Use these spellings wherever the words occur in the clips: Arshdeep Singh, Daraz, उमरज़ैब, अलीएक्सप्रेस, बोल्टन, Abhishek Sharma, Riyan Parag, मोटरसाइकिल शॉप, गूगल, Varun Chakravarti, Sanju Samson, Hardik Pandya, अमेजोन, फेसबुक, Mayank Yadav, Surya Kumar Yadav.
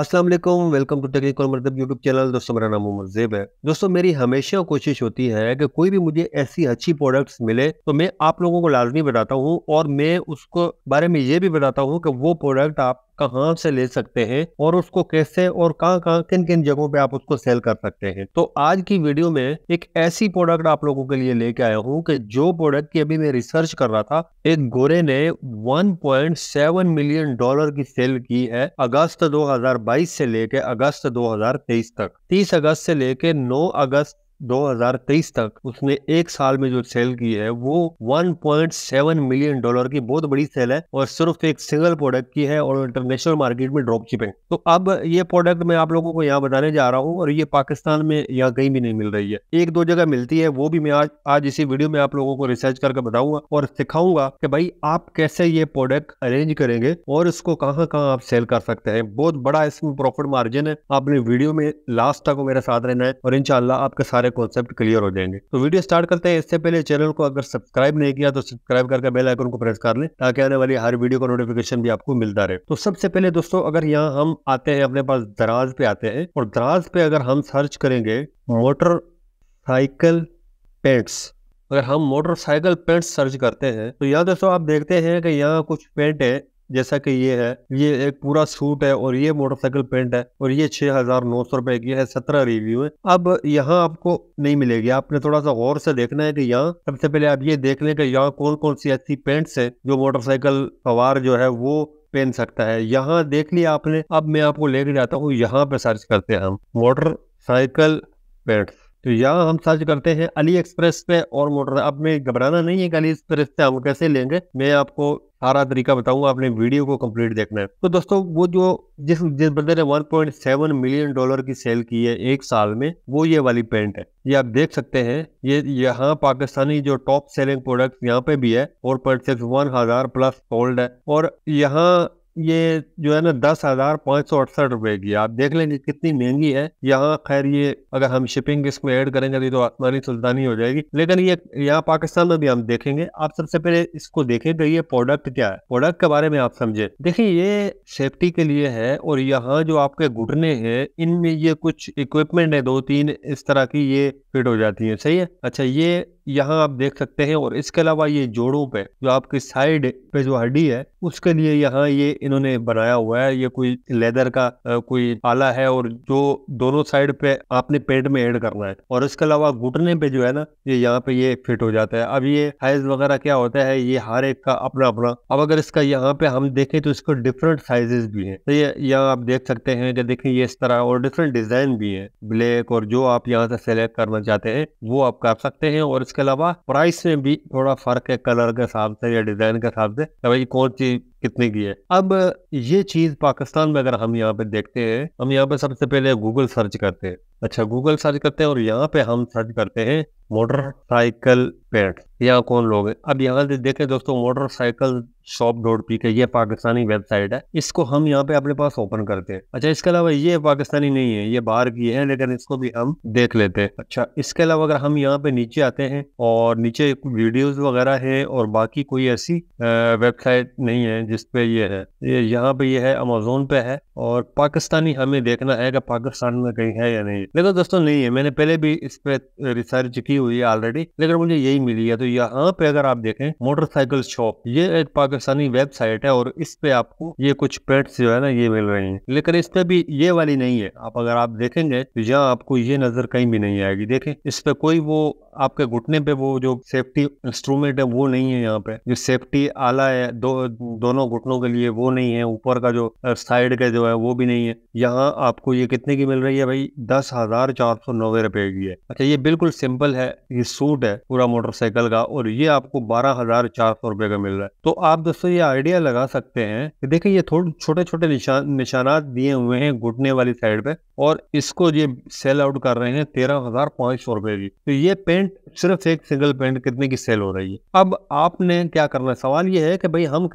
अस्सलाम वालेकुम, welcome to technical उमरज़ैब YouTube channel. दोस्तों मेरा नाम उमरज़ैब है। दोस्तों मेरी हमेशा कोशिश होती है कि कोई भी मुझे ऐसी अच्छी प्रोडक्ट्स मिले तो मैं आप लोगों को लाजमी बताता हूँ और मैं उसको बारे में ये भी बताता हूँ कि वो प्रोडक्ट आप कहाँ से ले सकते हैं और उसको कैसे और कहाँ किन किन जगहों पे आप उसको सेल कर सकते हैं। तो आज की वीडियो में एक ऐसी प्रोडक्ट आप लोगों के लिए लेके आया हूँ कि जो प्रोडक्ट की अभी मैं रिसर्च कर रहा था। एक गोरे ने 1.7 मिलियन डॉलर की सेल की है अगस्त 2022 से लेके अगस्त 2023 तक। 30 अगस्त से लेके 9 अगस्त 2023 तक उसने एक साल में जो सेल की है वो 1.7 मिलियन डॉलर की बहुत बड़ी सेल है और सिर्फ एक सिंगल प्रोडक्ट की है और इंटरनेशनल मार्केट में ड्रॉप शिपिंग। तो अब ये प्रोडक्ट मैं आप लोगों को यहाँ बताने जा रहा हूँ और ये पाकिस्तान में यहाँ कहीं भी नहीं मिल रही है, एक दो जगह मिलती है, वो भी मैं आज इसी वीडियो में आप लोगों को रिसर्च करके बताऊंगा और सिखाऊंगा कि भाई आप कैसे ये प्रोडक्ट अरेंज करेंगे और इसको कहाँ कहाँ आप सेल कर सकते हैं। बहुत बड़ा इसमें प्रॉफिट मार्जिन है। आपने वीडियो में लास्ट तक मेरे साथ रहना है और इंशाल्लाह आपके सारे कॉन्सेप्ट क्लियर हो जाएंगे। तो वीडियो स्टार्ट करते हैं। इससे पहले चैनल को अगर सब्सक्राइब नहीं किया तो सब्सक्राइब करके बेल आइकन को प्रेस कर लें ताकि आने वाली हर वीडियो का नोटिफिकेशन भी आपको मिलता रहे। तो सबसे पहले दोस्तों अगर यहाँ हम आते हैं, अपने पास दराज पे आते हैं और दराज पे अगर हम सर्च करेंगे मोटरसाइकिल पैंट्स, अगर हम मोटरसाइकिल पैंट्स सर्च करते हैं तो यहाँ दोस्तों आप देखते हैं कि यहाँ कुछ पैंट है, जैसा कि ये है, ये एक पूरा सूट है और ये मोटरसाइकिल पेंट है और ये 6,900 रुपए की है, 17 रिव्यू है। अब यहाँ आपको नहीं मिलेगी, आपने थोड़ा सा गौर से देखना है कि यहाँ सबसे पहले आप ये देख लें कि यहाँ कौन कौन सी ऐसी पेंट्स है जो मोटरसाइकिल सवार जो है वो पहन सकता है। यहाँ देख लिया आपने, अब मैं आपको लेके जाता हूँ, यहाँ पे सर्च करते हैं हम मोटरसाइकिल पेंट्स। तो यहाँ हम सर्च करते हैं अलीएक्सप्रेस पे और अब में घबराना नहीं है कि अलीएक्सप्रेस पे हम कैसे लेंगे, मैं आपको सारा तरीका बताऊंगा, आपने वीडियो को कंप्लीट देखना है। तो दोस्तों वो जो जिस बंदे ने 1.7 मिलियन डॉलर की सेल की है एक साल में, वो ये वाली पेंट है, ये आप देख सकते हैं। ये यहाँ पाकिस्तानी जो टॉप सेलिंग प्रोडक्ट यहाँ पे भी है, 4,61,000 प्लस सोल्ड है और यहाँ ये जो है ना 10,568 रुपए की, आप देख लेंगे कितनी महंगी है यहाँ। खैर ये अगर हम शिपिंग इसमें ऐड करेंगे तो आसमानी सुल्तानी हो जाएगी, लेकिन ये यहाँ पाकिस्तान में भी हम देखेंगे। आप सबसे पहले इसको देखें कि ये प्रोडक्ट क्या है, प्रोडक्ट के बारे में आप समझे। देखिए ये सेफ्टी के लिए है और यहाँ जो आपके घुटने हैं इनमें ये कुछ इक्विपमेंट है, 2-3 इस तरह की ये फिट हो जाती है, सही है। अच्छा ये यहाँ आप देख सकते हैं और इसके अलावा ये जोड़ों पे जो आपकी साइड पे जो हड्डी है उसके लिए यहाँ ये इन्होंने बनाया हुआ है, ये कोई लेदर का कोई आला है और जो दोनों साइड पे आपने पेट में ऐड करना है और इसके अलावा घुटने पे जो है ना ये यहाँ पे ये फिट हो जाता है। अब ये साइज वगैरह क्या होता है, ये हर एक का अपना अपना। अब अगर इसका यहाँ पे हम देखें तो इसको डिफरेंट साइजेस भी है, तो ये यहाँ आप देख सकते हैं कि देखिए ये इस तरह और डिफरेंट डिजाइन भी है ब्लैक, और जो आप यहाँ से सेलेक्ट करना चाहते हैं वो आप कर सकते हैं। और इसके अलावा प्राइस में भी थोड़ा फर्क है कलर के हिसाब से या डिजाइन के हिसाब से भाई कौन सी कितने की है। अब ये चीज पाकिस्तान में अगर हम यहाँ पे देखते हैं, हम यहाँ पे सबसे पहले गूगल सर्च करते हैं। अच्छा गूगल सर्च करते हैं और यहाँ पे हम सर्च करते हैं मोटरसाइकिल पैंट, यहाँ कौन लोग हैं। अब यहाँ से देखें दोस्तों मोटरसाइकिल शॉप .pk, ये पाकिस्तानी वेबसाइट है, इसको हम यहाँ पे अपने पास ओपन करते हैं। अच्छा इसके अलावा ये पाकिस्तानी नहीं है, ये बाहर की है, लेकिन इसको भी हम देख लेते हैं। अच्छा इसके अलावा अगर हम यहाँ पे नीचे आते हैं और नीचे वीडियोस वगैरह है और बाकी कोई ऐसी वेबसाइट नहीं है जिसपे ये है, ये यहाँ पे ये है अमेजोन पे है और पाकिस्तानी हमें देखना है कि पाकिस्तान में कहीं है या नहीं, लेकिन दोस्तों नहीं है। मैंने पहले भी इस पे रिसर्च की हुई है ऑलरेडी, लेकिन मुझे यही मिली है। तो यहाँ पे अगर आप देखें मोटरसाइकिल शॉप, ये एक पाकिस्तानी वेबसाइट है और इस पे आपको ये कुछ पेट्स जो है ना ये मिल रही हैं, लेकिन इस पे भी ये वाली नहीं है। आप अगर आप देखेंगे तो यहाँ आपको ये नजर कहीं भी नहीं आएगी। देखें इस पे कोई वो आपके घुटने पे वो जो सेफ्टी इंस्ट्रूमेंट है वो नहीं है, यहाँ पे जो सेफ्टी आला है दोनों घुटनों के लिए वो नहीं है, ऊपर का जो साइड का जो है वो भी नहीं है। यहाँ आपको ये कितने की मिल रही है भाई, 10,490 रुपए की है। अच्छा ये बिल्कुल सिंपल है, ये सूट है पूरा मोटरसाइकिल का और ये आपको 12,400 रुपए का मिल रहा है। तो आप दोस्तों ये आइडिया लगा सकते हैं कि देखें ये थोड़े छोटे छोटे निशानात दिए हुए हैं घुटने वाली साइड पे और इसको ये सेल आउट कर रहे हैं 13,500 रुपए की। तो ये पेंट सिर्फ एक सिंगल पेंट कितने की सेल हो रही है। अब आपने क्या करना है, सवाल ये है कि भाई हम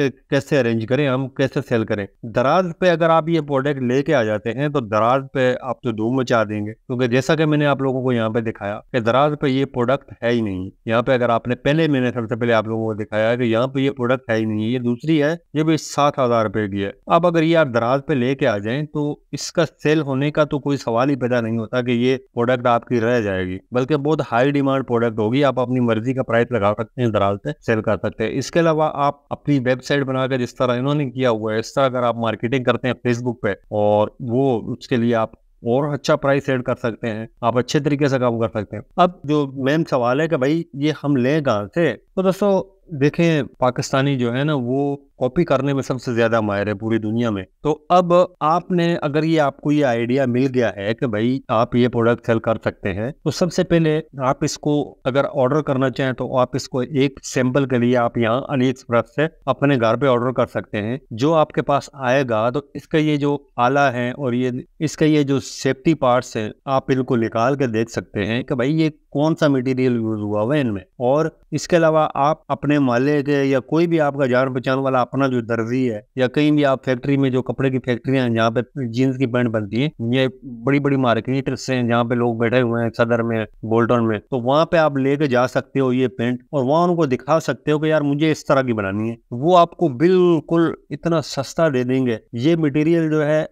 कैसे अरेंज करें, हम कैसे सेल करें। दराज पे अगर आप ये प्रोडक्ट लेके आ जाते हैं तो दराज पे आप तो धूम मचा देंगे, क्योंकि जैसा कि मैंने आप लोगों को यहाँ पे दिखाया कि दराज पे ये प्रोडक्ट है ही नहीं। यहाँ पे अगर आपने पहले, मैंने सबसे पहले आप लोगों को दिखाया है कि यहाँ पे ये प्रोडक्ट है ही नहीं, ये दूसरी है, ये भी 7,000 रुपए की है। अब अगर ये आप दराज पे लेके आ जाए तो इसका सेल होने का तो कोई सवाल ही पैदा नहीं होता कि ये प्रोडक्ट आपकी रह जाएगी, बल्कि बहुत हाई डिमांड प्रोडक्ट होगी। आप अपनी मर्जी का प्राइस लगा सकते हैं, दराज पे सेल कर सकते हैं। इसके अलावा आप अपनी वेबसाइट बनाकर, जिस तरह इन्होंने किया हुआ है, इस तरह अगर आप मार्केटिंग करते हैं फेसबुक पे, और वो उसके लिए आप और अच्छा प्राइस सेट कर सकते हैं, आप अच्छे तरीके से काम कर सकते हैं। अब जो मेन सवाल है कि भाई ये हम लें कहाँ से, तो दोस्तों देखें, पाकिस्तानी जो है ना वो कॉपी करने में सबसे ज्यादा माहिर है पूरी दुनिया में। तो अब आपने, अगर ये आपको ये आइडिया मिल गया है कि भाई आप ये प्रोडक्ट सेल कर सकते हैं, तो सबसे पहले आप इसको अगर ऑर्डर करना चाहें तो आप इसको एक सैंपल के लिए आप यहाँ अलीएक्सप्रेस से अपने घर पे ऑर्डर कर सकते हैं। जो आपके पास आएगा तो इसका ये जो आला है और ये इसका ये जो सेफ्टी पार्ट्स है, आप इनको निकाल के देख सकते हैं कि भाई ये कौन सा मटेरियल यूज हुआ है इनमें। और इसके अलावा आप अपने माले के या कोई भी आपका जान पहचान वाला अपना जो दर्जी है, या कहीं भी आप फैक्ट्री में, जो कपड़े की फैक्ट्रियां हैं जहाँ पे जीन्स की पैंट बनती है, ये बड़ी बड़ी मार्केट्स हैं जहाँ पे लोग बैठे हुए हैं सदर में, बोल्टन में, तो वहाँ पे आप लेके जा सकते हो ये पेंट, और वहाँ उनको दिखा सकते हो कि यार मुझे इस तरह की बनानी है। वो आपको बिल्कुल इतना सस्ता दे देंगे। ये मटेरियल जो है,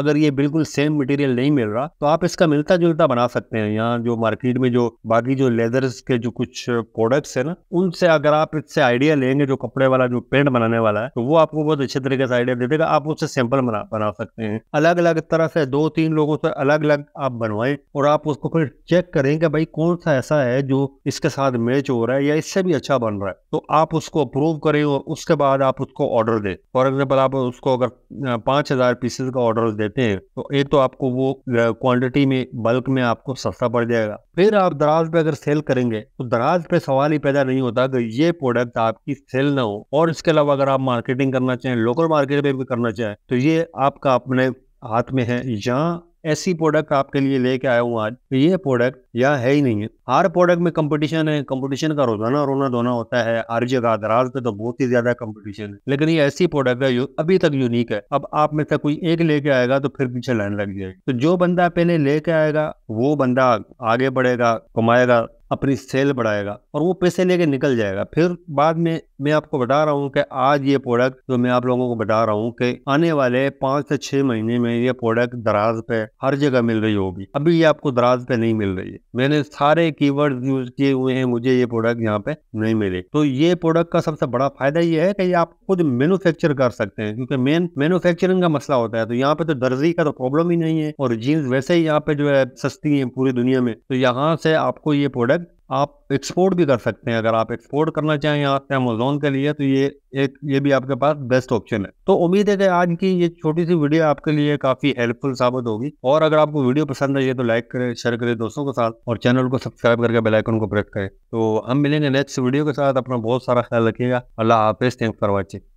अगर ये बिल्कुल सेम मटेरियल नहीं मिल रहा तो आप इसका मिलता जुलता बना सकते हैं। यहाँ जो मार्केट में जो बाकी जो लेदर्स के जो कुछ प्रोडक्ट्स है ना, उनसे अगर आप इससे आइडिया लेंगे, जो कपड़े वाला जो पेंट बनाने वाला है, तो वो आपको बहुत अच्छे तरीके से आइडिया दे देगा। आप उससे सैंपल बना सकते हैं, अलग अलग तरह से 2-3 लोगों से अलग अलग आप बनवाएं, और आप उसको फिर चेक करें कि भाई कौन सा ऐसा है जो इसके साथ मैच हो रहा है या इससे भी अच्छा बन रहा है, तो आप उसको अप्रूव करें और उसके बाद आप उसको ऑर्डर दें। फॉर एग्जाम्पल, आप उसको अगर 5,000 पीसेज का ऑर्डर देते हैं तो एक तो आपको वो क्वान्टिटी में, बल्क में आपको सस्ता पड़ जाएगा। फिर आप दराज पे अगर सेल करेंगे तो दराज पे सवाल ही पैदा नहीं होता कि ये प्रोडक्ट आपकी सेल ना हो। और इसके अलावा अगर आप मार्केटिंग करना चाहें, लोकल मार्केट पे भी करना चाहें, तो ये आपका अपने हाथ में है। यहाँ ऐसी प्रोडक्ट आपके लिए लेके आया हूँ आज, तो ये प्रोडक्ट यहाँ है ही नहीं है। हर प्रोडक्ट में कंपटीशन है, कंपटीशन का रोजाना रोना धोना होता है हर जगह। दराज पे तो बहुत ही ज्यादा कंपटीशन है, लेकिन ये ऐसी प्रोडक्ट है जो अभी तक यूनिक है। अब आप में से कोई एक लेके आएगा तो फिर पीछे लाइन लग जाएगी। तो जो बंदा पहले लेके आएगा वो बंदा आगे बढ़ेगा, कमाएगा, अपनी सेल बढ़ाएगा, और वो पैसे लेके निकल जाएगा। फिर बाद में मैं आपको बता रहा हूँ कि आज ये प्रोडक्ट जो मैं आप लोगों को बता रहा हूँ कि आने वाले 5 से 6 महीने में ये प्रोडक्ट दराज पे हर जगह मिल रही होगी। अभी ये आपको दराज पे नहीं मिल रही है। मैंने सारे कीवर्ड यूज किए हुए हैं, मुझे ये प्रोडक्ट यहाँ पे नहीं मिले। तो ये प्रोडक्ट का सबसे बड़ा फायदा ये है कि ये आप खुद मैन्युफैक्चर कर सकते हैं, क्योंकि मेन मैन्युफैक्चरिंग का मसला होता है। तो यहाँ पे तो दर्जी का तो प्रॉब्लम ही नहीं है, और जीन्स वैसे ही यहाँ पे जो है सस्ती है पूरी दुनिया में। तो यहाँ से आपको ये प्रोडक्ट आप एक्सपोर्ट भी कर सकते हैं। अगर आप एक्सपोर्ट करना चाहें यहाँ से अमेजोन के लिए, तो ये भी आपके पास बेस्ट ऑप्शन है। तो उम्मीद है कि आज की ये छोटी सी वीडियो आपके लिए काफी हेल्पफुल साबित होगी, और अगर आपको वीडियो पसंद आई तो लाइक करें, शेयर करें दोस्तों के साथ, और चैनल को सब्सक्राइब करके बेल आइकन को प्रेस करें। तो हम मिलेंगे नेक्स्ट वीडियो के साथ। अपना बहुत सारा ख्याल रखिएगा। अल्लाह हाफिज। Thanks for watching.